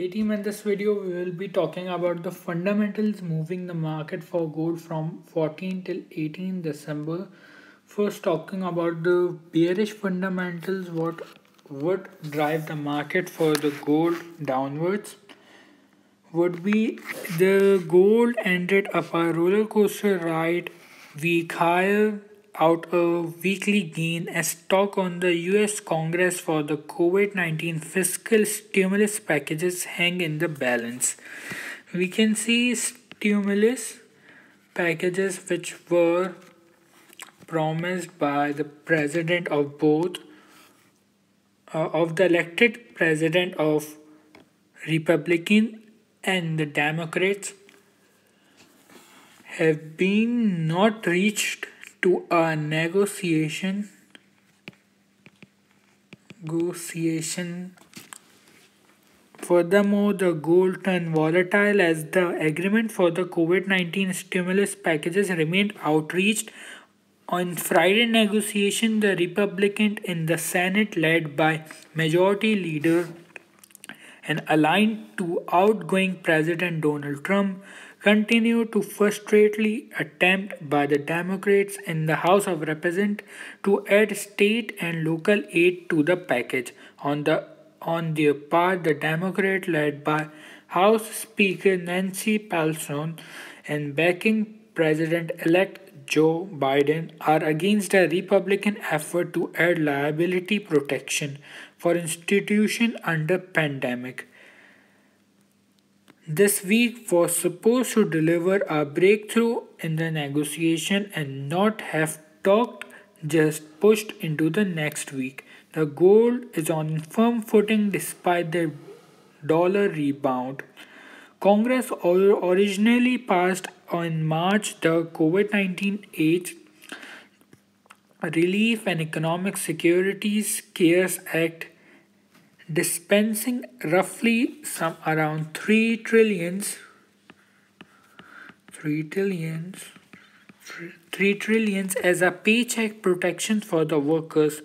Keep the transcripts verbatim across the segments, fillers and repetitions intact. Hey team, in this video we will be talking about the fundamentals moving the market for gold from fourteen till eighteen December. First, talking about the bearish fundamentals, what would drive the market for the gold downwards would be the gold ended up a roller coaster ride week higher out a weekly gain as talk on the U S Congress for the COVID nineteen fiscal stimulus packages hang in the balance. We can see stimulus packages which were promised by the president of both uh, of the elected president of Republican and the Democrats have been not reached to a negotiation negotiation. Furthermore, the gold turned volatile as the agreement for the COVID nineteen stimulus packages remained outreached. On Friday negotiation, the Republican in the Senate led by Majority Leader and aligned to outgoing President Donald Trump continue to frustratingly attempt by the Democrats in the House of Representatives to add state and local aid to the package. On the on their part, the Democrats led by House Speaker Nancy Pelosi and backing President-elect Joe Biden are against a Republican effort to add liability protection for institutions under pandemic. This week was supposed to deliver a breakthrough in the negotiation and not have talked, just pushed into the next week. The gold is on firm footing despite the dollar rebound. Congress originally passed on March the COVID nineteen aid, Relief and Economic Securities CARES Act, dispensing roughly some around three trillions, three trillions, three trillions as a paycheck protection for the workers,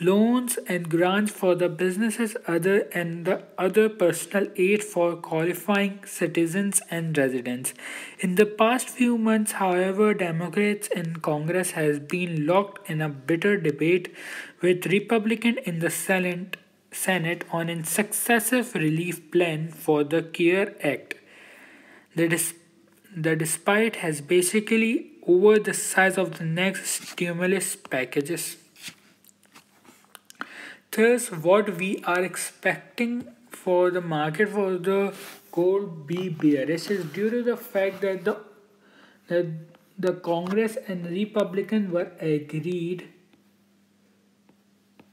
loans and grants for the businesses, other and the other personal aid for qualifying citizens and residents. In the past few months, however, Democrats in Congress has been locked in a bitter debate with Republicans in the Senate. Senate on a successive relief plan for the CARE Act. The, dis the despite has basically over the size of the next stimulus packages. Thus, what we are expecting for the market for the gold be bearish is due to the fact that the, that the Congress and Republicans were agreed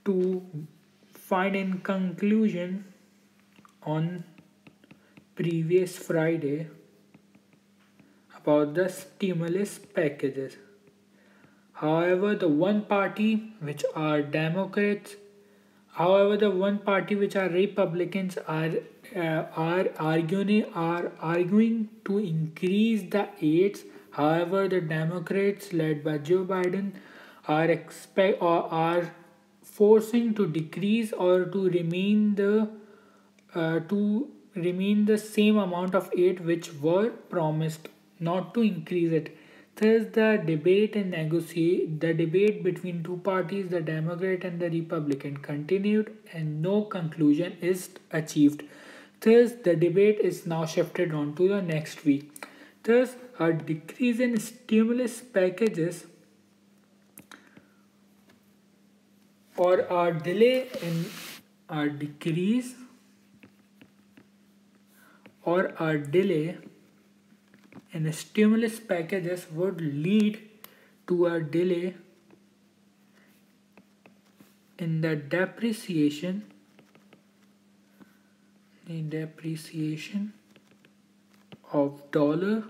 to find in conclusion on previous Friday about the stimulus packages. However, the one party which are Democrats, however, the one party which are Republicans are uh, are arguing are arguing to increase the aids. However, the Democrats led by Joe Biden are expect or are forcing to decrease or to remain the uh, to remain the same amount of aid which were promised, not to increase it. Thus, the debate and negotiate the debate between two parties, the Democrat and the Republican, continued, and no conclusion is achieved. Thus, the debate is now shifted on to the next week. Thus, a decrease in stimulus packages or our delay in our decrease or our delay in stimulus packages would lead to a delay in the depreciation the depreciation of dollar.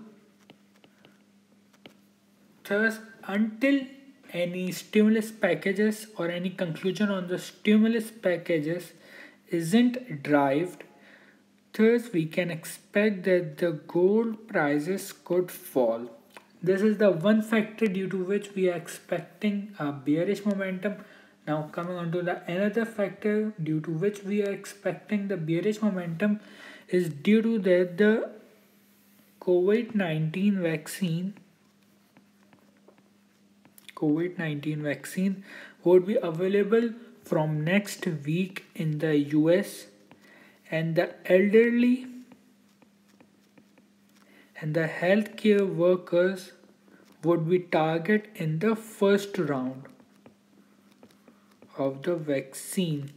Thus, until any stimulus packages or any conclusion on the stimulus packages isn't derived, thus we can expect that the gold prices could fall. This is the one factor due to which we are expecting a bearish momentum. Now coming on to the another factor due to which we are expecting the bearish momentum is due to that the COVID nineteen vaccine COVID nineteen vaccine would be available from next week in the U S, and the elderly and the healthcare workers would be targeted in the first round of the vaccine.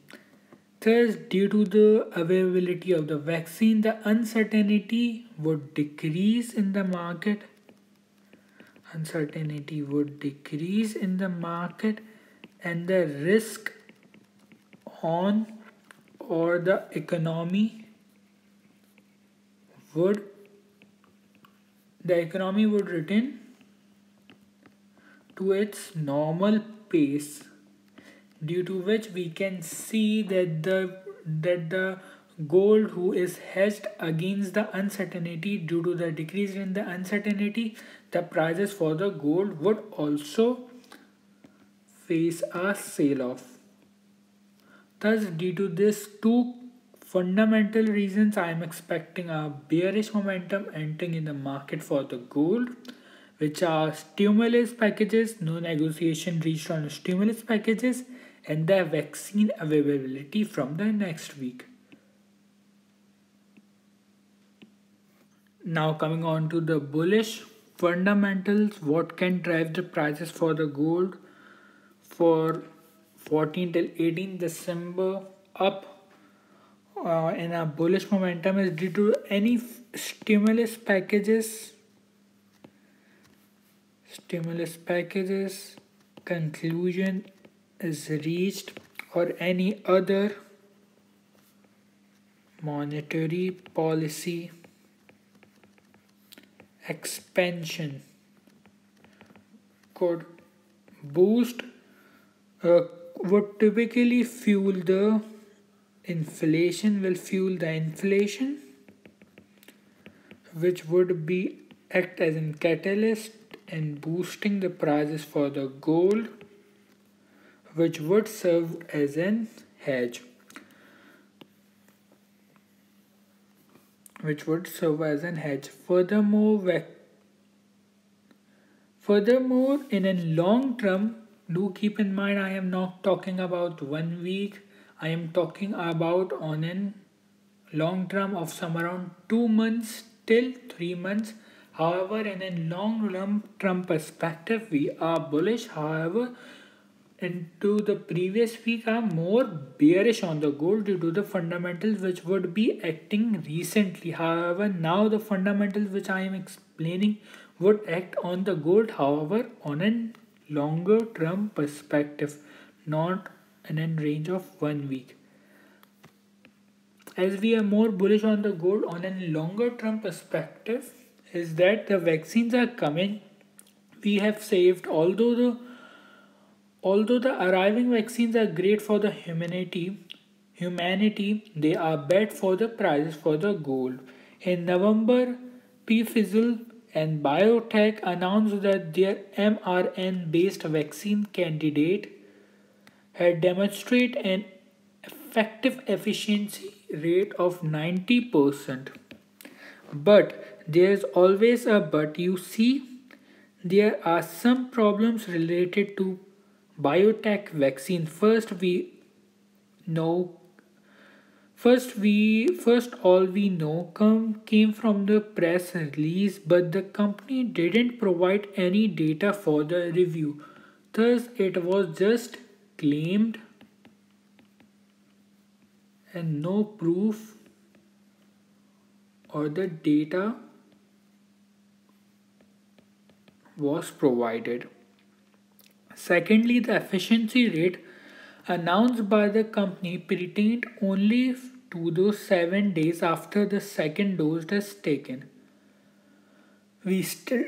Thus, due to the availability of the vaccine, the uncertainty would decrease in the market. Uncertainty would decrease in the market and the risk on or the economy would the economy would return to its normal pace, due to which we can see that the that the gold, who is hedged against the uncertainty, due to the decrease in the uncertainty, the prices for the gold would also face a sell-off. Thus, due to these two fundamental reasons, I am expecting a bearish momentum entering in the market for the gold, which are stimulus packages, no negotiation reached on stimulus packages, and the vaccine availability from the next week. Now coming on to the bullish fundamentals, what can drive the prices for the gold for fourteen till eighteen December up uh, in a bullish momentum is due to any stimulus packages Stimulus packages conclusion is reached, or any other monetary policy expansion could boost, uh, would typically fuel the inflation, will fuel the inflation, which would be act as a catalyst and boosting the prices for the gold, which would serve as an hedge which would serve as an hedge furthermore furthermore in a long term. Do keep in mind, I am not talking about one week, I am talking about on an long term of somewhere around two months till three months. However, in a long-term perspective, we are bullish. However, into the previous week, I'm more bearish on the gold due to the fundamentals which would be acting recently. However, now the fundamentals which I am explaining would act on the gold, however, on a longer-term perspective, not in a range of one week. As we are more bullish on the gold on a longer-term perspective, is that the vaccines are coming. We have saved, although the although the arriving vaccines are great for the humanity, humanity they are bad for the prices for the gold. In November, Pfizer and BioNTech announced that their m R N A-based vaccine candidate had demonstrated an effective efficiency rate of ninety percent. But there is always a but. You see, there are some problems related to biotech vaccine. First, we know, first we first all we know come came from the press release, but the company didn't provide any data for the review. Thus, it was just claimed and no proof or the data was provided. Secondly, the efficiency rate announced by the company pertained only to those seven days after the second dose is taken. We still,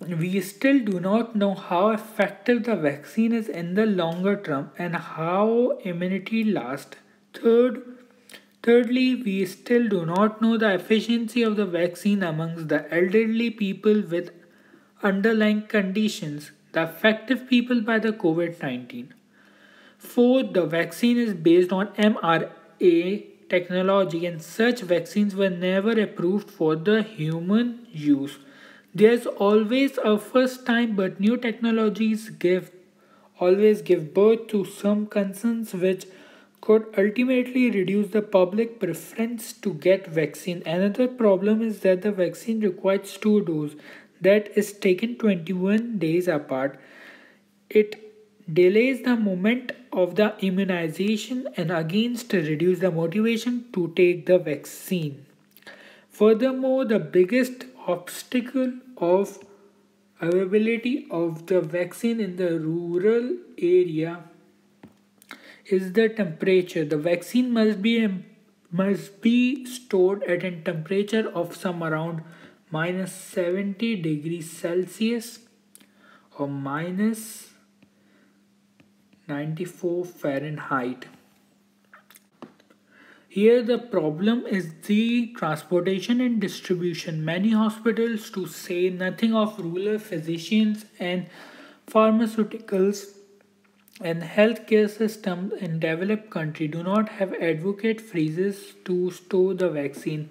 we still do not know how effective the vaccine is in the longer term and how immunity lasts. Third, Thirdly, we still do not know the efficiency of the vaccine amongst the elderly people with underlying conditions, the affected people by the COVID nineteen. Fourth, the vaccine is based on mRNA technology and such vaccines were never approved for the human use. There's always a first time, but new technologies give always give birth to some concerns which could ultimately reduce the public preference to get vaccine. Another problem is that the vaccine requires two doses that is taken twenty-one days apart. It delays the moment of the immunization and against reduce the motivation to take the vaccine. Furthermore, the biggest obstacle of availability of the vaccine in the rural area is the temperature. The vaccine must be must be stored at a temperature of some around minus seventy degrees Celsius or minus ninety-four Fahrenheit. Here the problem is the transportation and distribution. Many hospitals, to say nothing of rural physicians and pharmaceuticals and healthcare systems in developed countries, do not have adequate freezers to store the vaccine.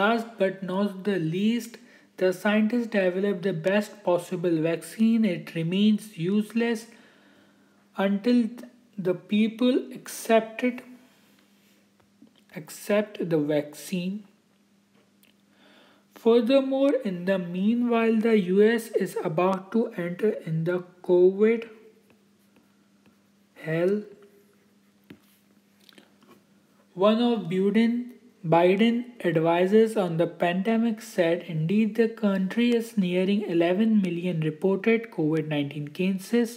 Last but not the least, the scientists developed the best possible vaccine. It remains useless until the people accept it, accept the vaccine. Furthermore, in the meanwhile, the U S is about to enter in the COVID hell. One of Biden, Biden's advisors on the pandemic said, indeed, the country is nearing eleven million reported COVID nineteen cases,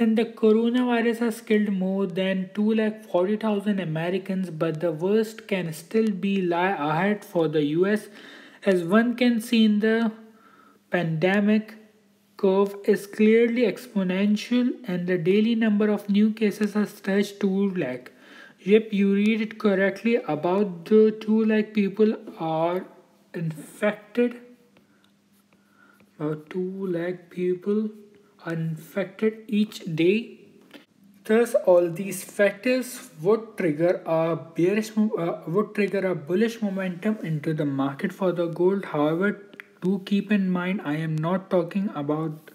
and the coronavirus has killed more than two lakh forty thousand Americans, but the worst can still be lie ahead for the U S, as one can see in the pandemic curve is clearly exponential and the daily number of new cases has touched two lakh. Yep, you read it correctly, about the two lakh people are infected. About two lakh people infected each day. Thus, all these factors would trigger a bearish uh, would trigger a bullish momentum into the market for the gold. However, do keep in mind, I am not talking about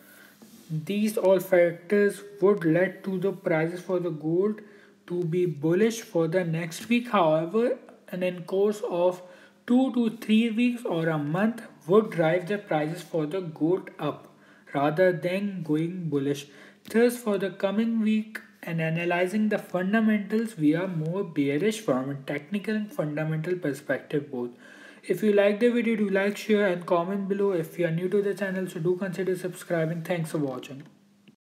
these all factors would lead to the prices for the gold to be bullish for the next week. However, and in course of two to three weeks or a month would drive the prices for the gold up, rather than going bullish. Thus, for the coming week and analyzing the fundamentals, we are more bearish from a technical and fundamental perspective both. If you like the video, do like, share and comment below. If you are new to the channel, so do consider subscribing. Thanks for watching.